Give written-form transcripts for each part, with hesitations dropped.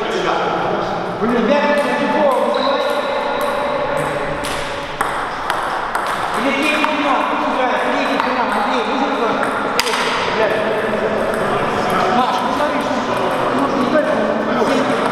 Блин, мягко на него вызывай. Или третий финал, пусть играет, третий финал, Андрей, вызов тоже. Маш, посмотри, что нужно играть, но не играть.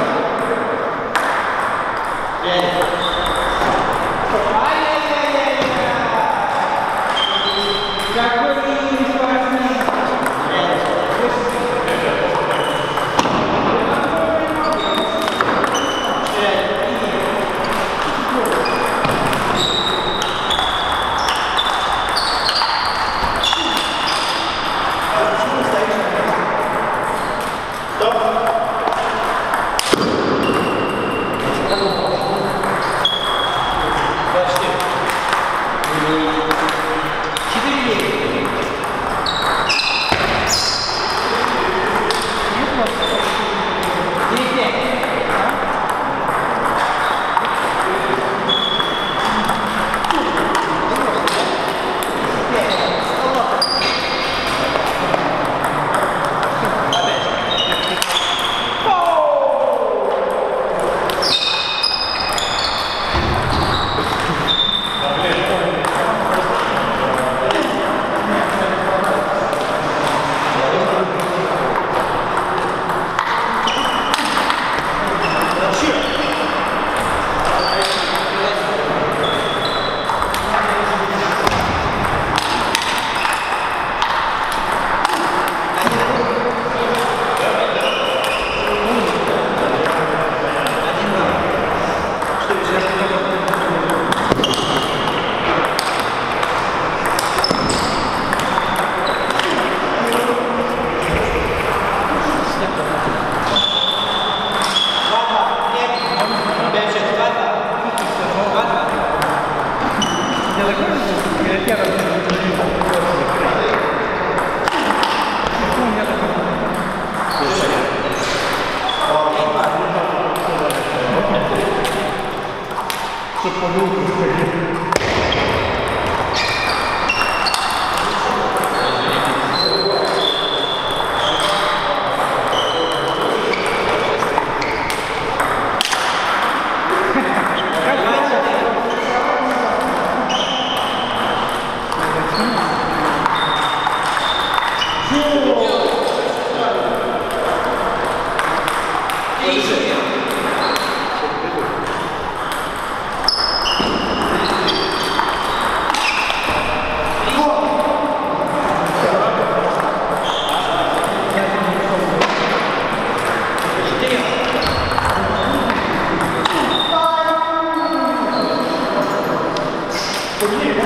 Сколько?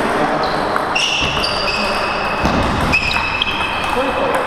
Что такое?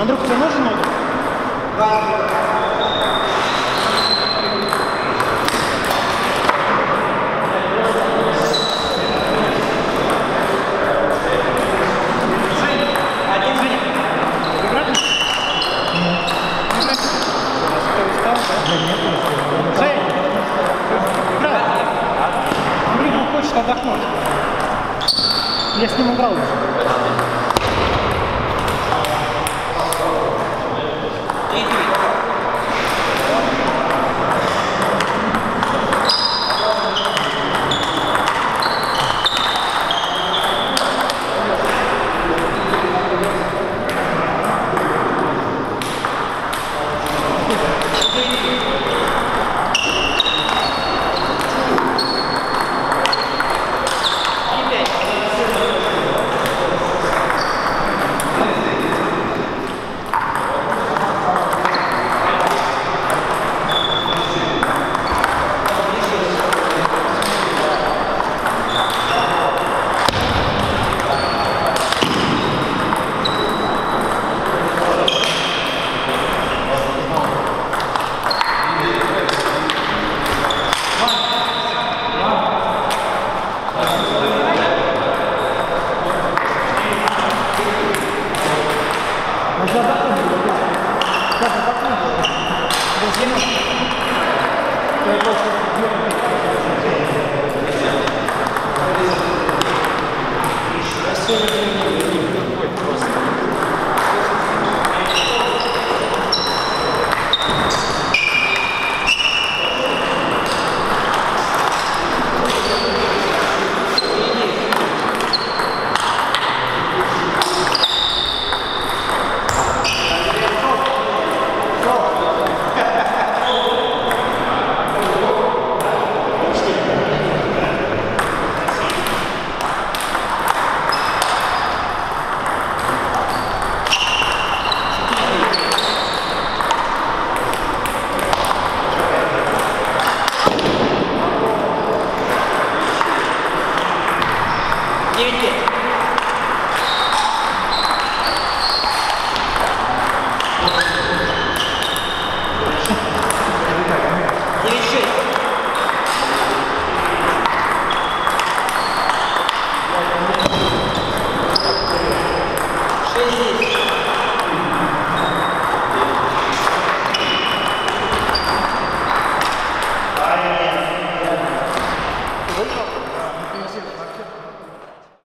Андрюха, тебе нужен отдых? Да. Отдохнуть. Я с ним играл уже. Gracias.